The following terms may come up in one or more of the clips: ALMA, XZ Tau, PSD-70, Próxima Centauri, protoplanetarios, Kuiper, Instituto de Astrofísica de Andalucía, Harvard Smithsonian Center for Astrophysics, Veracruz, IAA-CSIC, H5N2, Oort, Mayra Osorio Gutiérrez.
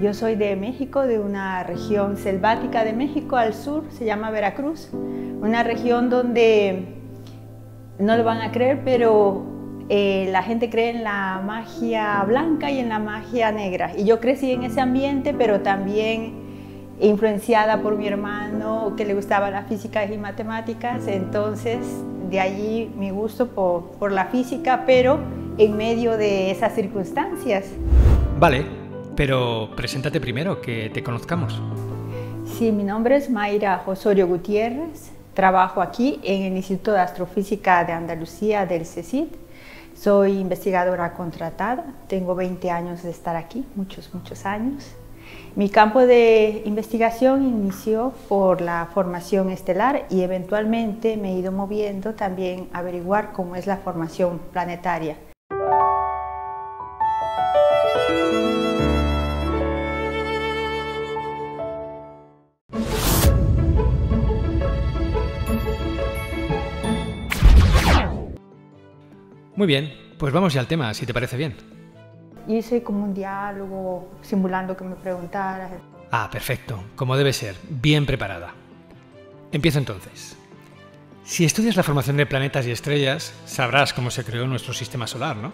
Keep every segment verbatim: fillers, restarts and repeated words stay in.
Yo soy de México, de una región selvática de México al sur, se llama Veracruz, una región donde, no lo van a creer, pero eh, la gente cree en la magia blanca y en la magia negra. Y yo crecí en ese ambiente, pero también influenciada por mi hermano, que le gustaba la física y matemáticas, entonces de allí mi gusto por, por la física, pero en medio de esas circunstancias. Vale. Pero preséntate primero, que te conozcamos. Sí, mi nombre es Mayra Osorio Gutiérrez, trabajo aquí en el Instituto de Astrofísica de Andalucía del C S I C. Soy investigadora contratada, tengo veinte años de estar aquí, muchos, muchos años. Mi campo de investigación inició por la formación estelar y eventualmente me he ido moviendo también a averiguar cómo es la formación planetaria. Muy bien, pues vamos ya al tema, si te parece bien. Yo hice como un diálogo, simulando que me preguntaras. Ah, perfecto, como debe ser, bien preparada. Empiezo entonces. Si estudias la formación de planetas y estrellas, sabrás cómo se creó nuestro sistema solar, ¿no?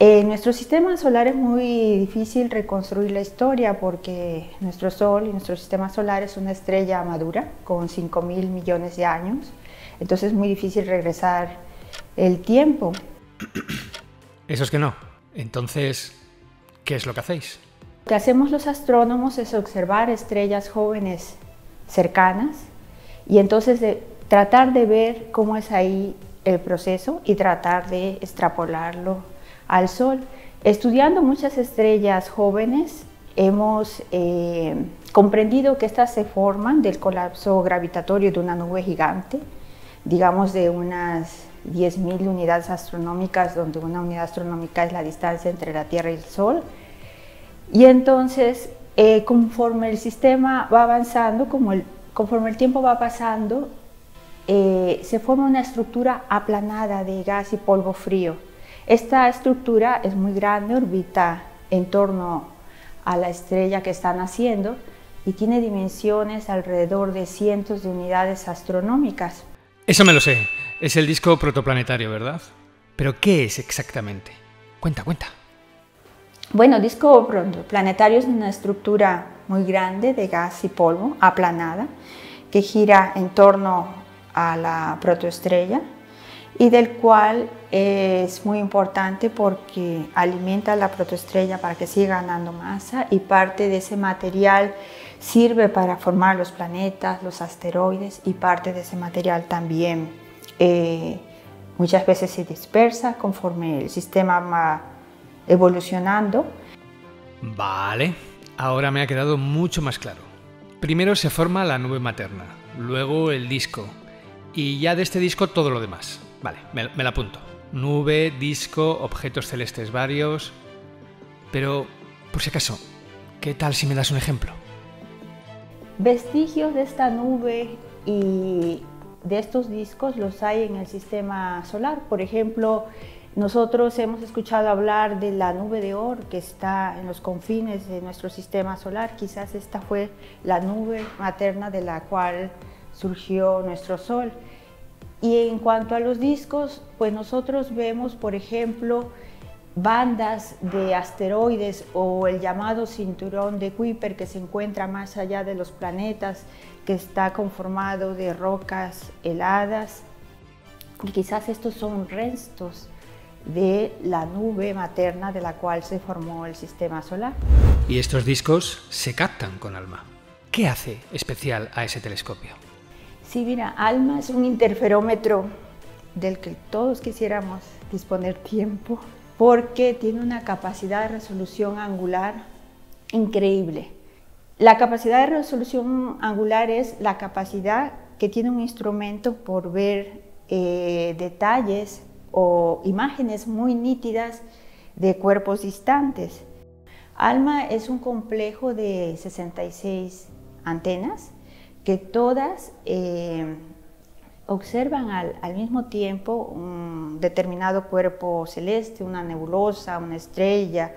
Eh, nuestro sistema solar es muy difícil reconstruir la historia porque nuestro Sol y nuestro sistema solar es una estrella madura con cinco mil millones de años, entonces es muy difícil regresar el tiempo. Eso es que no. Entonces, ¿qué es lo que hacéis? Lo que hacemos los astrónomos es observar estrellas jóvenes cercanas y entonces de, tratar de ver cómo es ahí el proceso y tratar de extrapolarlo al Sol. Estudiando muchas estrellas jóvenes hemos eh, comprendido que estas se forman del colapso gravitatorio de una nube gigante, digamos de unas diez mil unidades astronómicas, donde una unidad astronómica es la distancia entre la Tierra y el Sol. Y entonces, eh, conforme el sistema va avanzando, como el, conforme el tiempo va pasando, eh, se forma una estructura aplanada de gas y polvo frío. Esta estructura es muy grande, orbita en torno a la estrella que está naciendo y tiene dimensiones alrededor de cientos de unidades astronómicas. Eso me lo sé. Es el disco protoplanetario, ¿verdad? ¿Pero qué es exactamente? Cuenta, cuenta. Bueno, disco protoplanetario es una estructura muy grande de gas y polvo, aplanada, que gira en torno a la protoestrella y del cual es muy importante porque alimenta a la protoestrella para que siga ganando masa y parte de ese material sirve para formar los planetas, los asteroides y parte de ese material también. Eh, muchas veces se dispersa conforme el sistema va evolucionando. Vale, ahora me ha quedado mucho más claro. Primero se forma la nube materna, luego el disco y ya de este disco todo lo demás. Vale, me, me la apunto. Nube, disco, objetos celestes varios. Pero, por si acaso, ¿qué tal si me das un ejemplo? Vestigios de esta nube y de estos discos los hay en el sistema solar. Por ejemplo, nosotros hemos escuchado hablar de la nube de Oort que está en los confines de nuestro sistema solar. Quizás esta fue la nube materna de la cual surgió nuestro Sol. Y en cuanto a los discos, pues nosotros vemos, por ejemplo, bandas de asteroides o el llamado cinturón de Kuiper que se encuentra más allá de los planetas, que está conformado de rocas heladas. Y quizás estos son restos de la nube materna de la cual se formó el sistema solar. Y estos discos se captan con ALMA. ¿Qué hace especial a ese telescopio? Sí, mira, ALMA es un interferómetro del que todos quisiéramos disponer tiempo, porque tiene una capacidad de resolución angular increíble. La capacidad de resolución angular es la capacidad que tiene un instrumento por ver eh, detalles o imágenes muy nítidas de cuerpos distantes. ALMA es un complejo de sesenta y seis antenas que todas eh, observan al, al mismo tiempo un determinado cuerpo celeste, una nebulosa, una estrella.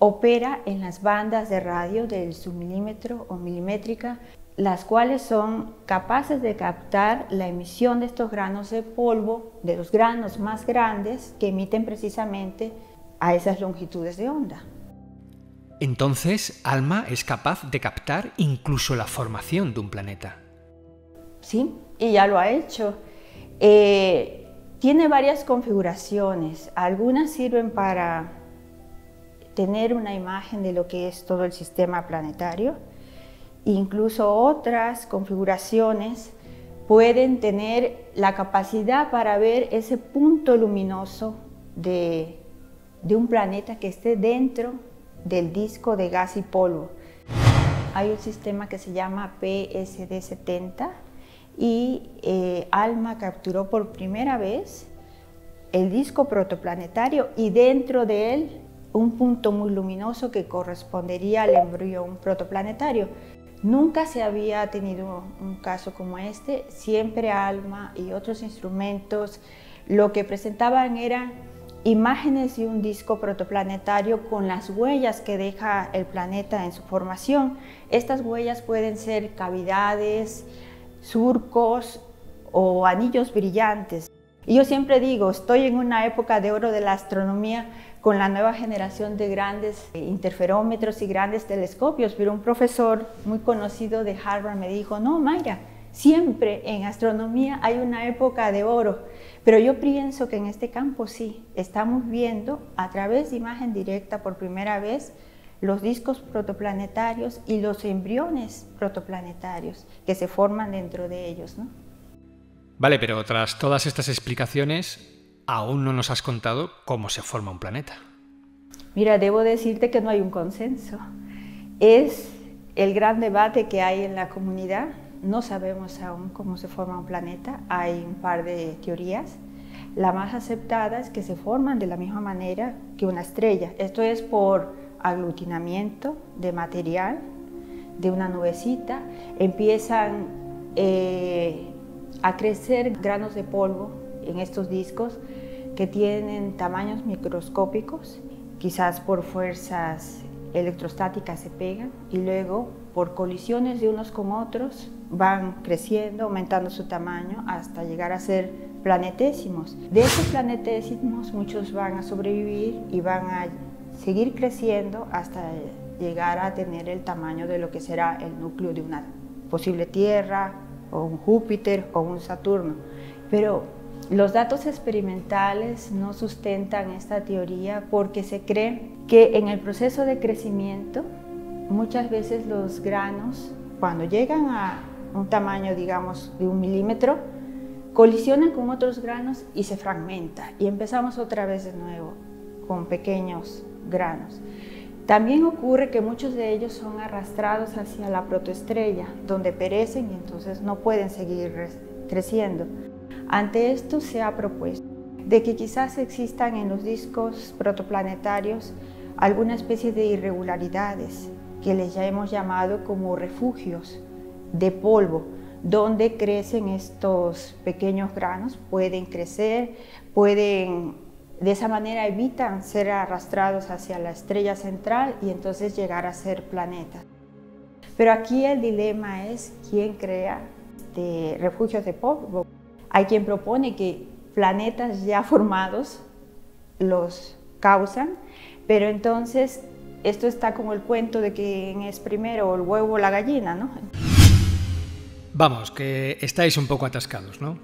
opera en las bandas de radio del submilímetro o milimétrica, las cuales son capaces de captar la emisión de estos granos de polvo, de los granos más grandes que emiten precisamente a esas longitudes de onda. Entonces, ALMA es capaz de captar incluso la formación de un planeta. Sí, y ya lo ha hecho. Eh, tiene varias configuraciones. Algunas sirven para tener una imagen de lo que es todo el sistema planetario. Incluso otras configuraciones pueden tener la capacidad para ver ese punto luminoso de, de un planeta que esté dentro del disco de gas y polvo. Hay un sistema que se llama P S D setenta y eh, ALMA capturó por primera vez el disco protoplanetario y dentro de él un punto muy luminoso que correspondería al embrión protoplanetario. Nunca se había tenido un caso como este. Siempre ALMA y otros instrumentos lo que presentaban eran imágenes de un disco protoplanetario con las huellas que deja el planeta en su formación. Estas huellas pueden ser cavidades, surcos o anillos brillantes. Y yo siempre digo, estoy en una época de oro de la astronomía con la nueva generación de grandes interferómetros y grandes telescopios, pero un profesor muy conocido de Harvard me dijo, no, Mayra, siempre en astronomía hay una época de oro, pero yo pienso que en este campo sí, estamos viendo a través de imagen directa por primera vez los discos protoplanetarios y los embriones protoplanetarios que se forman dentro de ellos, ¿no? Vale, pero tras todas estas explicaciones, aún no nos has contado cómo se forma un planeta. Mira, debo decirte que no hay un consenso. Es el gran debate que hay en la comunidad. No sabemos aún cómo se forma un planeta. Hay un par de teorías. La más aceptada es que se forman de la misma manera que una estrella. Esto es por aglutinamiento de material, de una nubecita. Empiezan Eh, a crecer granos de polvo en estos discos que tienen tamaños microscópicos, quizás por fuerzas electrostáticas se pegan y luego por colisiones de unos con otros van creciendo, aumentando su tamaño hasta llegar a ser planetésimos. De esos planetésimos muchos van a sobrevivir y van a seguir creciendo hasta llegar a tener el tamaño de lo que será el núcleo de una posible Tierra, o un Júpiter o un Saturno, pero los datos experimentales no sustentan esta teoría porque se cree que en el proceso de crecimiento muchas veces los granos, cuando llegan a un tamaño, digamos, de un milímetro, colisionan con otros granos y se fragmenta y empezamos otra vez de nuevo con pequeños granos. También ocurre que muchos de ellos son arrastrados hacia la protoestrella, donde perecen y entonces no pueden seguir creciendo. Ante esto se ha propuesto de que quizás existan en los discos protoplanetarios alguna especie de irregularidades que les ya hemos llamado como refugios de polvo, donde crecen estos pequeños granos, pueden crecer, pueden... De esa manera evitan ser arrastrados hacia la estrella central y entonces llegar a ser planetas. Pero aquí el dilema es quién crea de refugios de polvo. Hay quien propone que planetas ya formados los causan, pero entonces esto está como el cuento de quién es primero, el huevo o la gallina, ¿no? Vamos, que estáis un poco atascados, ¿no?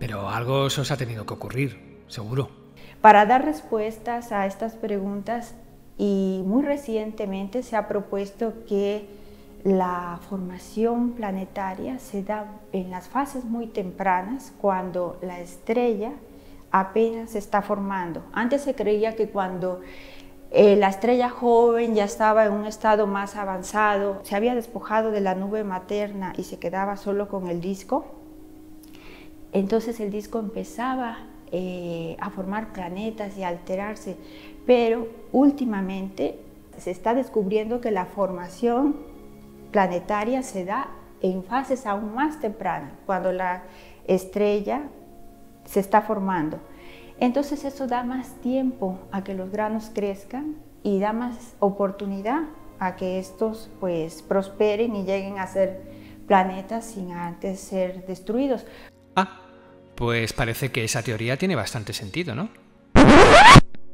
Pero algo se os ha tenido que ocurrir, seguro. Para dar respuestas a estas preguntas y muy recientemente se ha propuesto que la formación planetaria se da en las fases muy tempranas cuando la estrella apenas se está formando. Antes se creía que cuando eh, la estrella joven ya estaba en un estado más avanzado, se había despojado de la nube materna y se quedaba solo con el disco, entonces el disco empezaba Eh, a formar planetas y a alterarse, pero últimamente se está descubriendo que la formación planetaria se da en fases aún más tempranas, cuando la estrella se está formando. Entonces eso da más tiempo a que los granos crezcan y da más oportunidad a que estos pues prosperen y lleguen a ser planetas sin antes ser destruidos. Ah, pues parece que esa teoría tiene bastante sentido, ¿no?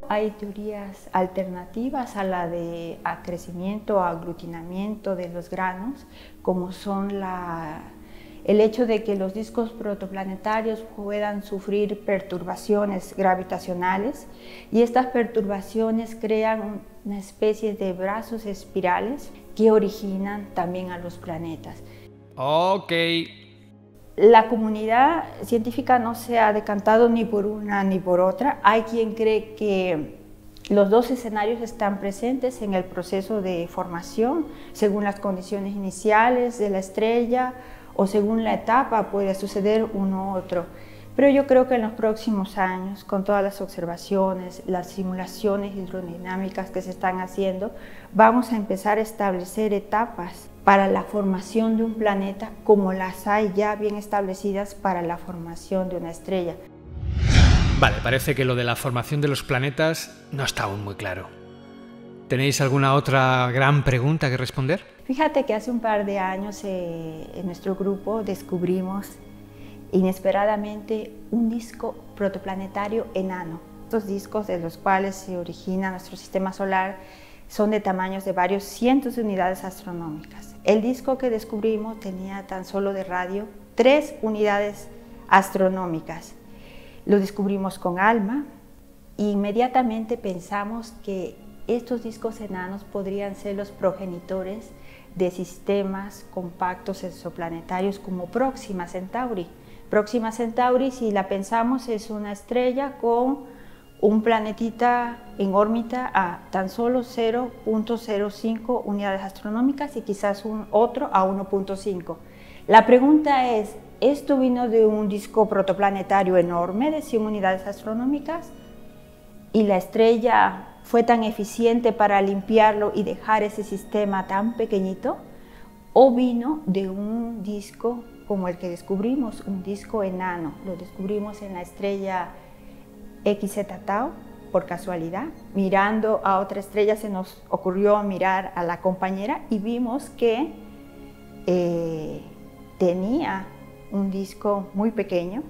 Hay teorías alternativas a la de acrecimiento o aglutinamiento de los granos, como son la, el hecho de que los discos protoplanetarios puedan sufrir perturbaciones gravitacionales, y estas perturbaciones crean una especie de brazos espirales que originan también a los planetas. Ok. La comunidad científica no se ha decantado ni por una ni por otra. Hay quien cree que los dos escenarios están presentes en el proceso de formación, según las condiciones iniciales de la estrella o según la etapa puede suceder uno u otro. Pero yo creo que en los próximos años, con todas las observaciones, las simulaciones hidrodinámicas que se están haciendo, vamos a empezar a establecer etapas para la formación de un planeta, como las hay ya bien establecidas para la formación de una estrella. Vale, parece que lo de la formación de los planetas no está aún muy claro. ¿Tenéis alguna otra gran pregunta que responder? Fíjate que hace un par de años eh, en nuestro grupo descubrimos inesperadamente un disco protoplanetario enano. Estos discos de los cuales se origina nuestro sistema solar son de tamaños de varios cientos de unidades astronómicas. El disco que descubrimos tenía tan solo de radio tres unidades astronómicas. Lo descubrimos con ALMA e inmediatamente pensamos que estos discos enanos podrían ser los progenitores de sistemas compactos exoplanetarios como Próxima Centauri. Próxima Centauri, si la pensamos, es una estrella con un planetita en órbita a tan solo cero punto cero cinco unidades astronómicas y quizás un otro a uno punto cinco. La pregunta es, ¿esto vino de un disco protoplanetario enorme de cien unidades astronómicas? ¿Y la estrella fue tan eficiente para limpiarlo y dejar ese sistema tan pequeñito? ¿O vino de un disco como el que descubrimos, un disco enano? Lo descubrimos en la estrella X Z Tau, por casualidad. Mirando a otra estrella se nos ocurrió mirar a la compañera y vimos que eh, tenía un disco muy pequeño.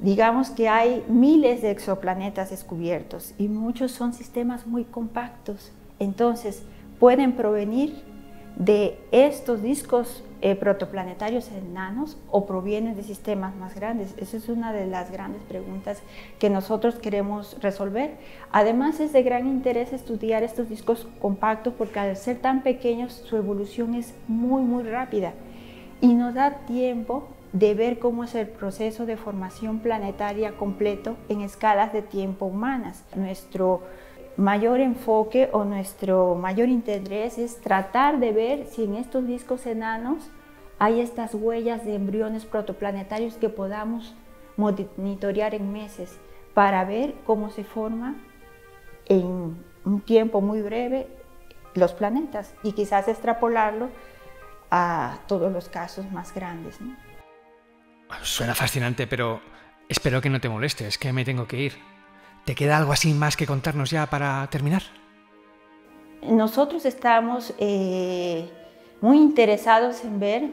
Digamos que hay miles de exoplanetas descubiertos y muchos son sistemas muy compactos. Entonces, pueden provenir de estos discos eh, protoplanetarios enanos o provienen de sistemas más grandes. Esa es una de las grandes preguntas que nosotros queremos resolver. Además, es de gran interés estudiar estos discos compactos porque al ser tan pequeños su evolución es muy muy rápida y nos da tiempo de ver cómo es el proceso de formación planetaria completo en escalas de tiempo humanas. Nuestro mayor enfoque o nuestro mayor interés es tratar de ver si en estos discos enanos hay estas huellas de embriones protoplanetarios que podamos monitorear en meses para ver cómo se forma en un tiempo muy breve los planetas y quizás extrapolarlo a todos los casos más grandes, ¿no? Suena fascinante, pero espero que no te molestes, que me tengo que ir. ¿Te queda algo así más que contarnos ya para terminar? Nosotros estamos eh, muy interesados en ver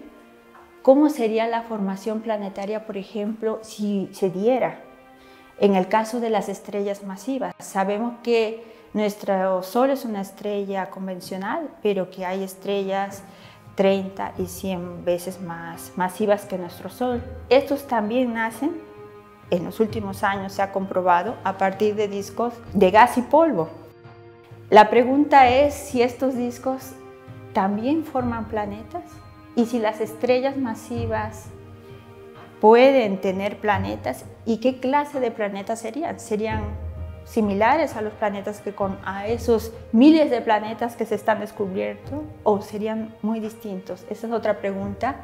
cómo sería la formación planetaria, por ejemplo, si se diera en el caso de las estrellas masivas. Sabemos que nuestro Sol es una estrella convencional, pero que hay estrellas treinta y cien veces más masivas que nuestro Sol. Estos también nacen, en los últimos años se ha comprobado, a partir de discos de gas y polvo. La pregunta es si estos discos también forman planetas y si las estrellas masivas pueden tener planetas y qué clase de planetas serían. ¿Serían similares a los planetas que con a esos miles de planetas que se están descubriendo o serían muy distintos? Esa es otra pregunta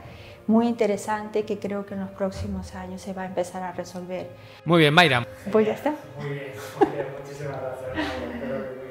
muy interesante que creo que en los próximos años se va a empezar a resolver. Muy bien, Mayra. Pues ya está. Muy bien, muy bien. Muchísimas gracias.